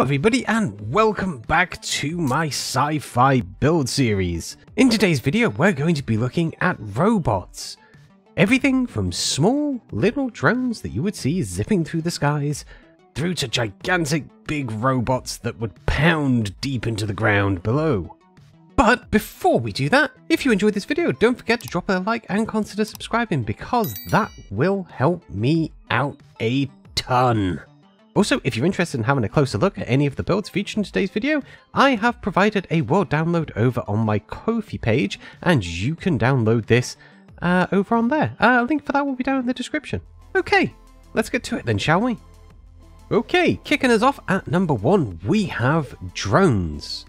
Hello everybody and welcome back to my sci-fi build series. In today's video we're going to be looking at robots. Everything from small little drones that you would see zipping through the skies through to gigantic big robots that would pound deep into the ground below. But before we do that, if you enjoyed this video don't forget to drop a like and consider subscribing because that will help me out a ton. Also, if you're interested in having a closer look at any of the builds featured in today's video, I have provided a world download over on my Ko-fi page, and you can download this over on there. A link for that will be down in the description. Okay, let's get to it then, shall we? Okay, kicking us off at number one, we have drones.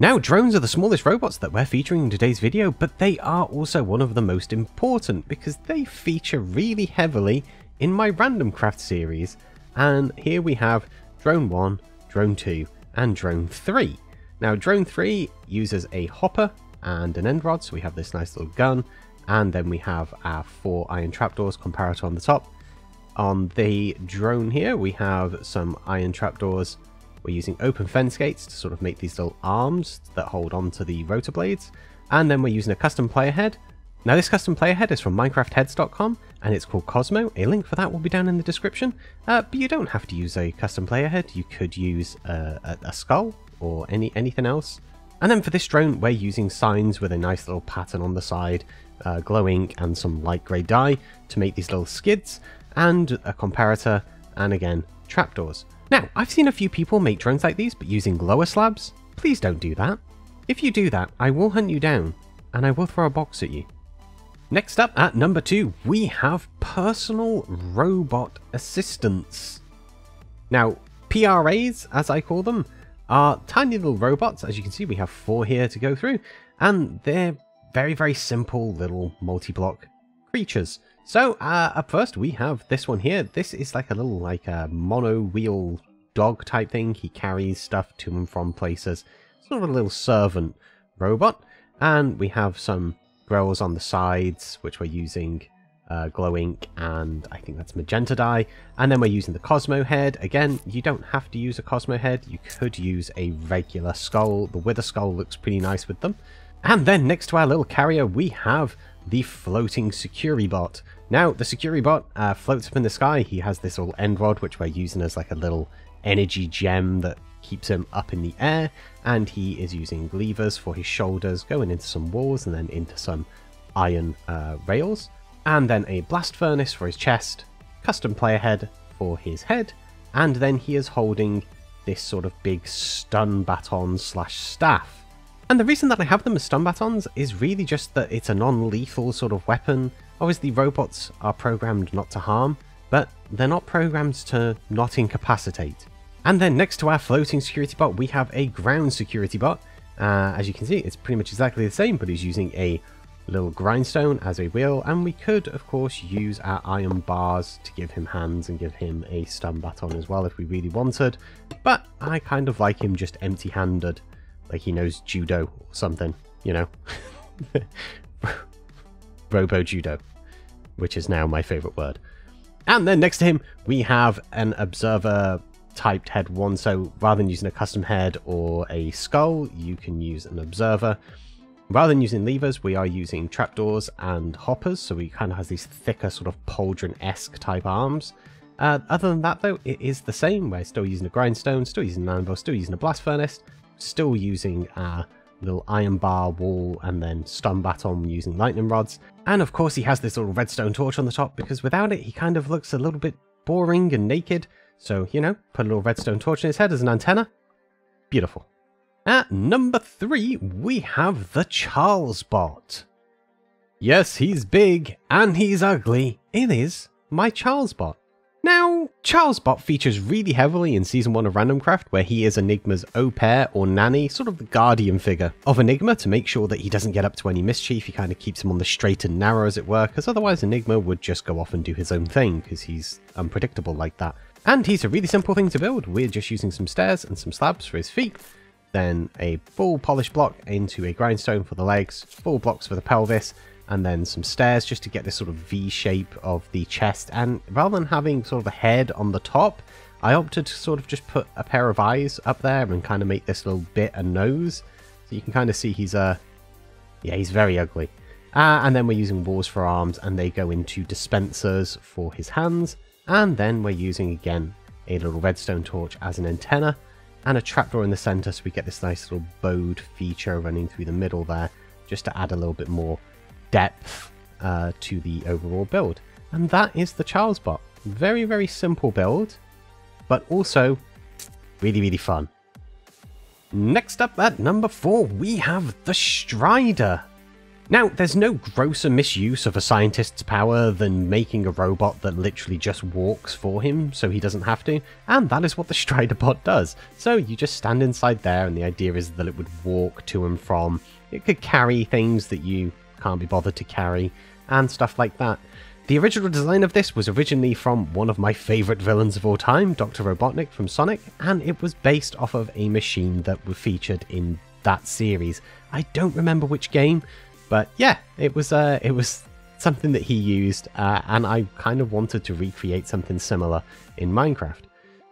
Now, drones are the smallest robots that we're featuring in today's video, but they are also one of the most important because they feature really heavily in my Randomcraft series. And here we have drone 1, drone 2 and drone 3. Now drone 3 uses a hopper and an end rod, so we have this nice little gun, and then we have our 4 iron trapdoors comparator on the top. On the drone here we have some iron trapdoors. We're using open fence gates to sort of make these little arms that hold onto the rotor blades, and then we're using a custom player head. Now this custom player head is from minecraftheads.com and it's called Cosmo. A link for that will be down in the description, but you don't have to use a custom player head. You could use a skull or anything else. And then for this drone we're using signs with a nice little pattern on the side, glow ink and some light grey dye to make these little skids, and a comparator and again trapdoors. Now I've seen a few people make drones like these but using lower slabs. Please don't do that. If you do that I will hunt you down and I will throw a box at you. Next up at number 2 we have personal robot assistants. Now PRAs, as I call them, are tiny little robots. As you can see we have 4 here to go through, and they're very simple little multi-block creatures. So up first we have this one here. This is like a little mono wheel dog type thing. He carries stuff to and from places, sort of a little servant robot, and we have some rails on the sides which we're using glow ink and I think that's magenta dye, and then we're using the Cosmo head. Again, you don't have to use a Cosmo head, you could use a regular skull. The wither skull looks pretty nice with them. And then next to our little carrier we have the floating security bot. Now the security bot floats up in the sky. He has this little end rod which we're using as like a little energy gem that keeps him up in the air, and he is using levers for his shoulders going into some walls and then into some iron rails, and then a blast furnace for his chest, custom player head for his head, and then he is holding this sort of big stun baton slash staff. And the reason that I have them as stun batons is really just that it's a non-lethal sort of weapon. Obviously robots are programmed not to harm, but they're not programmed to not incapacitate. And then next to our floating security bot, we have a ground security bot. As you can see, it's pretty much exactly the same, but he's using a little grindstone as a wheel. And we could, of course, use our iron bars to give him hands and give him a stun baton as well if we really wanted. But I kind of like him just empty-handed, like he knows judo or something, you know. Robo-judo, which is now my favorite word. And then next to him, we have an observer typed head 1, so rather than using a custom head or a skull you can use an observer. Rather than using levers we are using trapdoors and hoppers, so he kind of has these thicker sort of pauldron-esque type arms. Other than that though, it is the same. We're still using a grindstone, still using an anvil, still using a blast furnace, still using our little iron bar wall, and then stun baton using lightning rods. And of course he has this little redstone torch on the top because without it he kind of looks a little bit boring and naked. So, you know, put a little redstone torch in his head as an antenna. Beautiful. At number 3, we have the Charles Bot. Yes, he's big and he's ugly. It is my Charles Bot. Now, Charles Bot features really heavily in Season 1 of Randomcraft, where he is Enigma's au pair or nanny, sort of the guardian figure of Enigma to make sure that he doesn't get up to any mischief. He kind of keeps him on the straight and narrow, as it were, because otherwise Enigma would just go off and do his own thing, because he's unpredictable like that. And he's a really simple thing to build. We're just using some stairs and some slabs for his feet, then a full polished block into a grindstone for the legs, full blocks for the pelvis, and then some stairs just to get this sort of V shape of the chest. And rather than having sort of a head on the top, I opted to sort of just put a pair of eyes up there and kind of make this little bit a nose. So you can kind of see he's yeah, he's very ugly. And then we're using walls for arms, and they go into dispensers for his hands. And then we're using, again, a little redstone torch as an antenna and a trapdoor in the center, so we get this nice little bowed feature running through the middle there, just to add a little bit more depth to the overall build. And that is the Charles Bot. Very, very simple build, but also really, really fun. Next up at number 4, we have the Strider. Now, there's no grosser misuse of a scientist's power than making a robot that literally just walks for him so he doesn't have to, and that is what the Strider Bot does. So you just stand inside there, and the idea is that it would walk to and from. It could carry things that you can't be bothered to carry, and stuff like that. The original design of this was originally from one of my favourite villains of all time, Dr. Robotnik from Sonic, and it was based off of a machine that was featured in that series. I don't remember which game. But yeah, it was something that he used, and I kind of wanted to recreate something similar in Minecraft.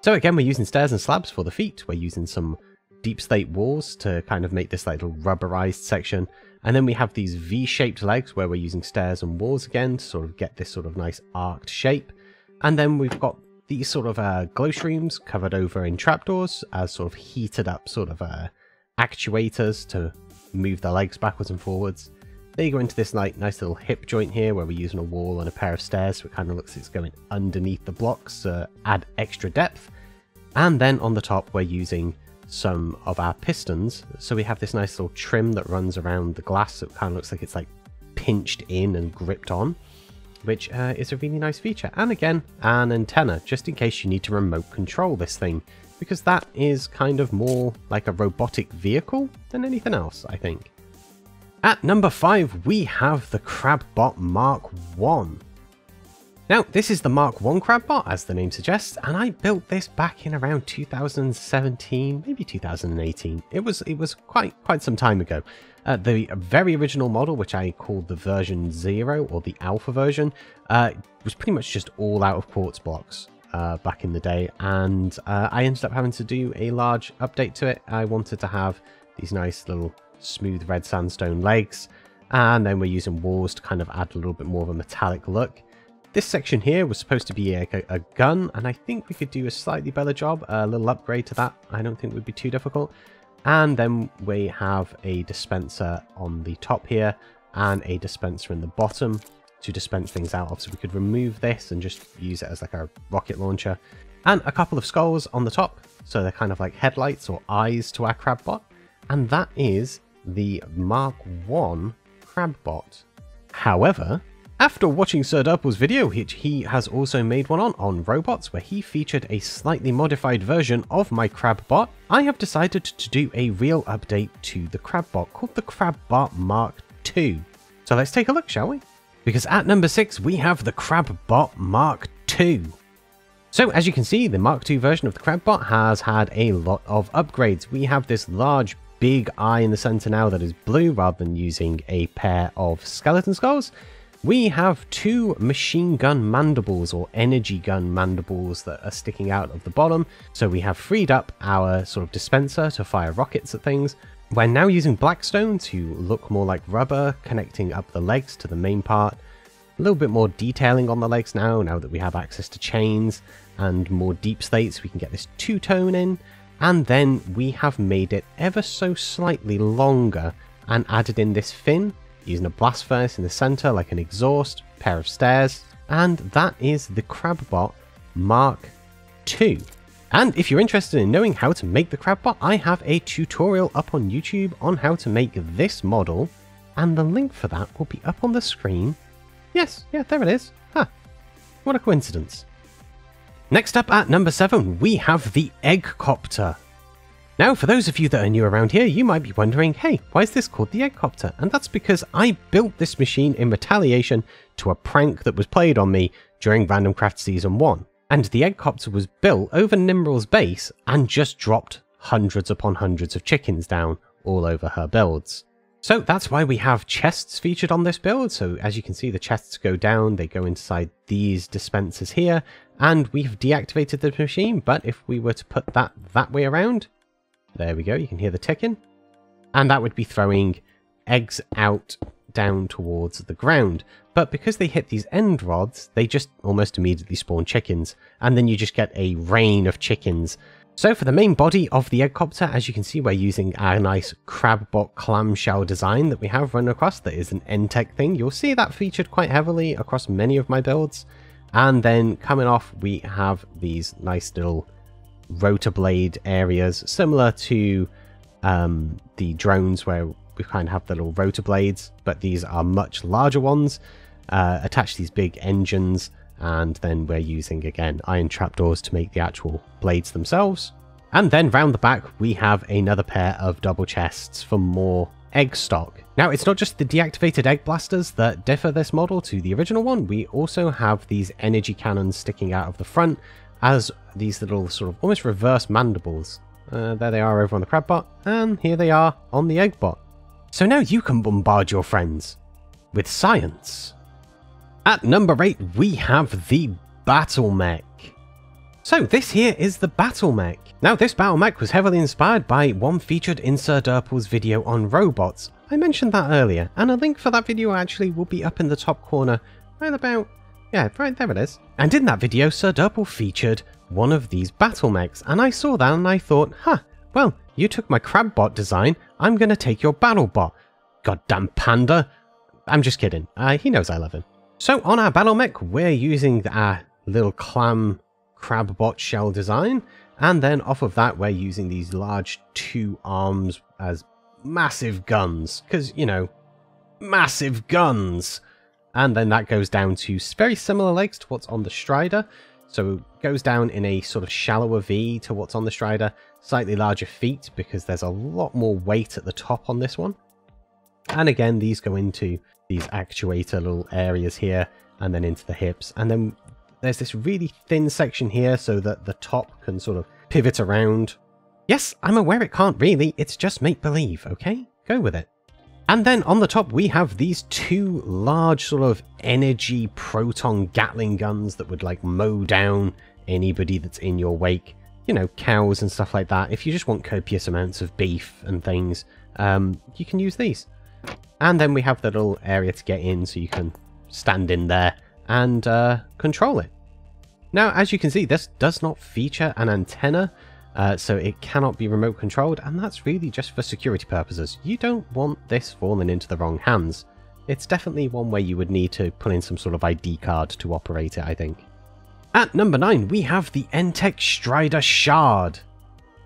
So again, we're using stairs and slabs for the feet. We're using some deep slate walls to kind of make this like little rubberized section. And then we have these V-shaped legs where we're using stairs and walls again to sort of get this sort of nice arced shape. And then we've got these sort of glow streams covered over in trapdoors as sort of heated up sort of actuators to move the legs backwards and forwards. They go into this like nice little hip joint here where we're using a wall and a pair of stairs, so it kind of looks like it's going underneath the blocks to add extra depth. And then on the top we're using some of our pistons, so we have this nice little trim that runs around the glass, so it kind of looks like it's like pinched in and gripped on, which is a really nice feature. And again, an antenna, just in case you need to remote control this thing, because that is kind of more like a robotic vehicle than anything else, I think. At number 5, we have the Crabbot Mark 1. Now, this is the Mark 1 Crabbot, as the name suggests, and I built this back in around 2017, maybe 2018. It was quite some time ago. The very original model, which I called the version 0 or the alpha version, was pretty much just all out of quartz blocks back in the day, and I ended up having to do a large update to it. I wanted to have these nice little smooth red sandstone legs, and then we're using walls to kind of add a little bit more of a metallic look. This section here was supposed to be a gun, and I think we could do a slightly better job, a little upgrade to that. I don't think would be too difficult. And then we have a dispenser on the top here and a dispenser in the bottom to dispense things out of, so we could remove this and just use it as like a rocket launcher. And a couple of skulls on the top, so they're kind of like headlights or eyes to our Crabbot. And that is the Mark 1 Crabbot. However, after watching Sir Durple's video, he has also made one on robots, where he featured a slightly modified version of my Crabbot, I have decided to do a real update to the Crabbot called the Crabbot Mark 2. So let's take a look, shall we? Because at number 6, we have the Crabbot Mark 2. So as you can see, the Mark 2 version of the Crabbot has had a lot of upgrades. We have this large big eye in the center now that is blue, rather than using a pair of skeleton skulls. We have two machine gun mandibles, or energy gun mandibles, that are sticking out of the bottom. So we have freed up our sort of dispenser to fire rockets at things. We're now using blackstone to look more like rubber, connecting up the legs to the main part. A little bit more detailing on the legs now that we have access to chains and more deep slates, we can get this two-tone in. And then we have made it ever so slightly longer and added in this fin using a blast furnace in the center like an exhaust, pair of stairs, and that is the Crabbot Mark 2. And if you're interested in knowing how to make the Crabbot, I have a tutorial up on YouTube on how to make this model, and the link for that will be up on the screen. Yes, yeah, there it is. Huh, what a coincidence. Next up at number 7, we have the Egg Copter. Now, for those of you that are new around here, you might be wondering, hey, why is this called the Egg Copter? And that's because I built this machine in retaliation to a prank that was played on me during Randomcraft Season 1. And the Egg Copter was built over Nimrel's base and just dropped hundreds upon hundreds of chickens down all over her builds. So that's why we have chests featured on this build. So as you can see, the chests go down, they go inside these dispensers here, and we've deactivated the machine. But if we were to put that way around, there we go, you can hear the ticking, and that would be throwing eggs out down towards the ground. But because they hit these end rods, they just almost immediately spawn chickens, and then you just get a rain of chickens. So for the main body of the egg copter, as you can see, we're using our nice Crabbot clamshell design that we have run across. That is an N-Tech thing. You'll see that featured quite heavily across many of my builds. And then coming off, we have these nice little rotor blade areas, similar to the drones where we kind of have the little rotor blades, but these are much larger ones. Attach these big engines, and then we're using, again, iron trapdoors to make the actual blades themselves. And then round the back, we have another pair of double chests for more egg stock. Now, it's not just the deactivated egg blasters that differ this model to the original one. We also have these energy cannons sticking out of the front as these little sort of almost reverse mandibles. There they are over on the Crabbot, and here they are on the Eggbot. So now you can bombard your friends with science. At number 8, we have the Battle Mech. So this here is the Battle Mech. Now this Battle Mech was heavily inspired by one featured in Sir Durple's video on robots. I mentioned that earlier, and a link for that video actually will be up in the top corner, right about, yeah, right there it is. And in that video, Sir Durple featured one of these Battle Mechs, and I saw that and I thought, huh, well, you took my Crabbot design, I'm gonna take your Battle Bot. Goddamn panda. I'm just kidding, he knows I love him. So on our Battle Mech, we're using our little clam Crabbot shell design, and then off of that we're using these large two arms as massive guns, because, you know, massive guns. And then that goes down to very similar legs to what's on the Strider, so it goes down in a sort of shallower V to what's on the Strider, slightly larger feet because there's a lot more weight at the top on this one. And again, these go into these actuator little areas here, and then into the hips, and then there's this really thin section here so that the top can sort of pivot around. Yes, I'm aware it can't really, it's just make-believe, okay? Go with it. And then on the top we have these two large sort of energy proton Gatling guns that would like mow down anybody that's in your wake. You know, cows and stuff like that. If you just want copious amounts of beef and things, you can use these. And then we have the little area to get in, so you can stand in there and control it. Now, as you can see, this does not feature an antenna, so it cannot be remote controlled, and that's really just for security purposes. You don't want this falling into the wrong hands. It's definitely one where you would need to put in some sort of ID card to operate it, I think. At number 9, we have the N-Tech Strider Shard.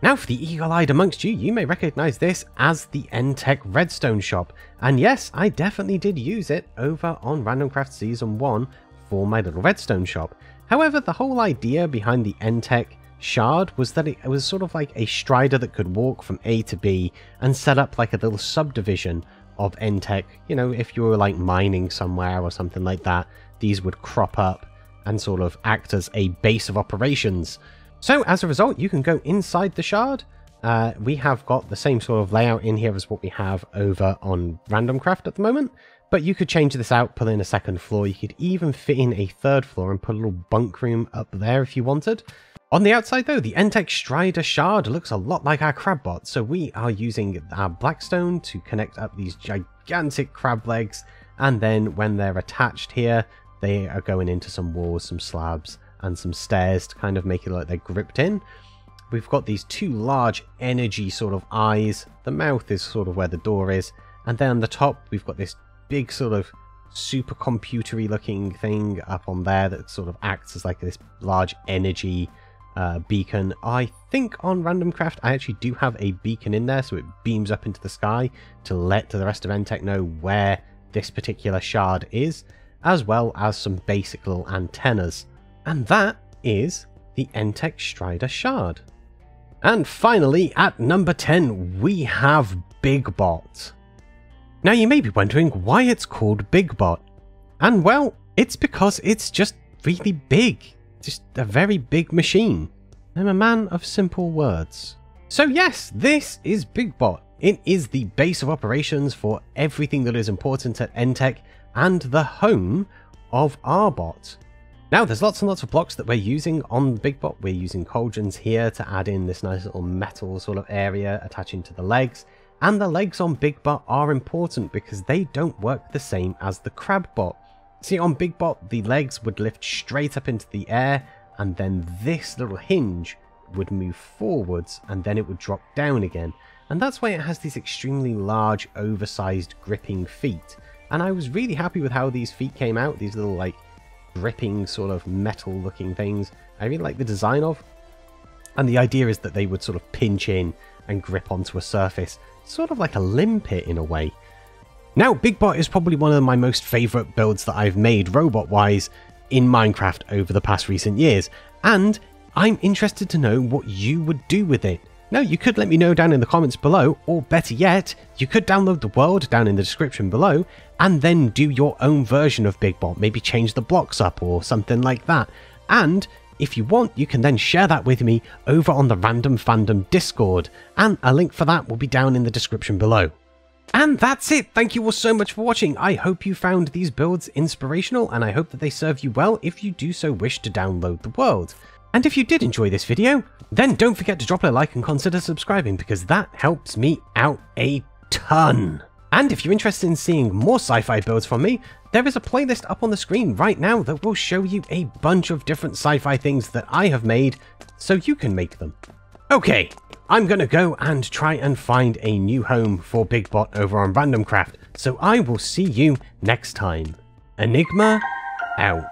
Now for the eagle-eyed amongst you, you may recognise this as the N-Tech Redstone Shop. And yes, I definitely did use it over on Randomcraft Season 1 for my little redstone shop. However, the whole idea behind the N-Tech Shard was that it was sort of like a Strider that could walk from A to B and set up like a little subdivision of N-Tech. You know, if you were like mining somewhere or something like that, these would crop up and sort of act as a base of operations. So as a result, you can go inside the shard. We have got the same sort of layout in here as what we have over on Randomcraft at the moment, but you could change this out, put in a second floor. You could even fit in a third floor and put a little bunk room up there if you wanted. On the outside though, the N-Tech Strider Shard looks a lot like our Crabbot, so we are using our Blackstone to connect up these gigantic crab legs, and then when they're attached here, they are going into some walls, some slabs, and some stairs to kind of make it like they're gripped in. We've got these two large energy sort of eyes. The mouth is sort of where the door is. And then on the top, we've got this big sort of supercomputery looking thing up on there that sort of acts as like this large energy beacon. I think on Randomcraft, I actually do have a beacon in there, so it beams up into the sky to let the rest of N-Tech know where this particular shard is, as well as some basic little antennas. And that is the N-Tech Strider Shard. And finally, at number 10, we have BigBot. Now you may be wondering why it's called BigBot. And well, it's because it's just really big. Just a very big machine. I'm a man of simple words. So yes, this is BigBot. It is the base of operations for everything that is important at N-Tech and the home of our bot. Now there's lots and lots of blocks that we're using on the BigBot. We're using cauldrons here to add in this nice little metal sort of area attaching to the legs. And the legs on BigBot are important because they don't work the same as the Crabbot. See, on BigBot the legs would lift straight up into the air and then this little hinge would move forwards and then it would drop down again. And that's why it has these extremely large oversized gripping feet. And I was really happy with how these feet came out, these little like gripping sort of metal looking things. I really like the design of, and the idea is that they would sort of pinch in and grip onto a surface, sort of like a limpet in a way. Now BigBot is probably one of my most favorite builds that I've made robot wise in Minecraft over the past recent years, and I'm interested to know what you would do with it. Now you could let me know down in the comments below, or better yet, you could download the world down in the description below and then do your own version of BigBot, maybe change the blocks up or something like that. And if you want, you can then share that with me over on the Random Fandom Discord, and a link for that will be down in the description below. And that's it. Thank you all so much for watching. I hope you found these builds inspirational, and I hope that they serve you well if you do so wish to download the world. And if you did enjoy this video, then don't forget to drop a like and consider subscribing, because that helps me out a ton. And if you're interested in seeing more sci-fi builds from me, there is a playlist up on the screen right now that will show you a bunch of different sci-fi things that I have made so you can make them. Okay, I'm gonna go and try and find a new home for BigBot over on Randomcraft, so I will see you next time. Enigma out.